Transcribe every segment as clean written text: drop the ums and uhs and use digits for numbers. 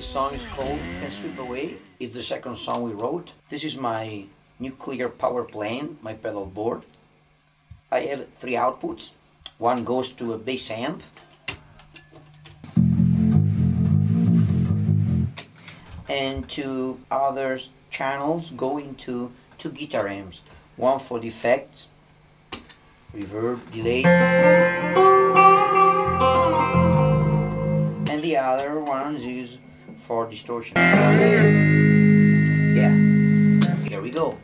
This song is called Can Sweep Away. It's the second song we wrote. This is my nuclear power plant, my pedal board. I have 3 outputs. One goes to a bass amp. And 2 other channels go into 2 guitar amps. One for the effects, reverb, delay. And the other one is for distortion. Yeah, here we go.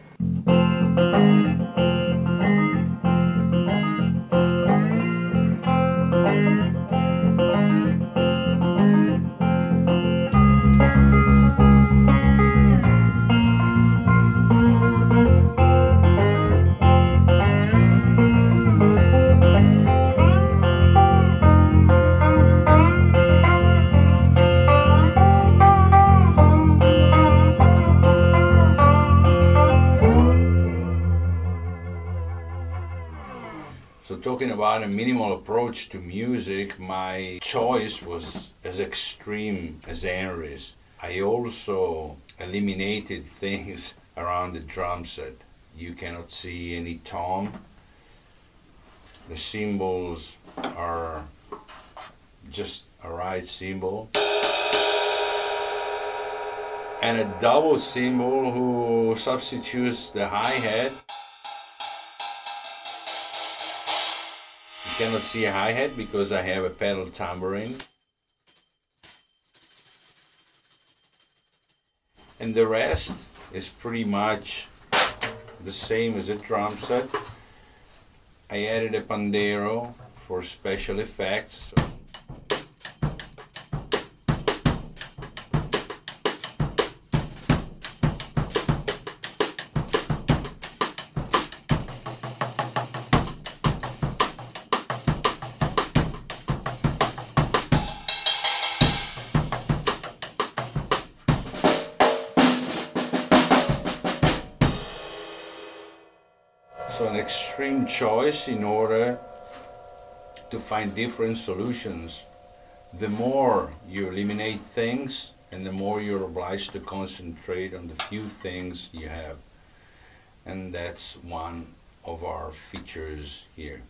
So talking about a minimal approach to music, my choice was as extreme as Henry's. I also eliminated things around the drum set. You cannot see any tom. The cymbals are just a right cymbal. And a double cymbal who substitutes the hi-hat. I cannot see a hi-hat because I have a pedal tambourine. And the rest is pretty much the same as a drum set. I added a pandero for special effects. So an extreme choice in order to find different solutions. The more you eliminate things and the more you're obliged to concentrate on the few things you have. And that's one of our features here.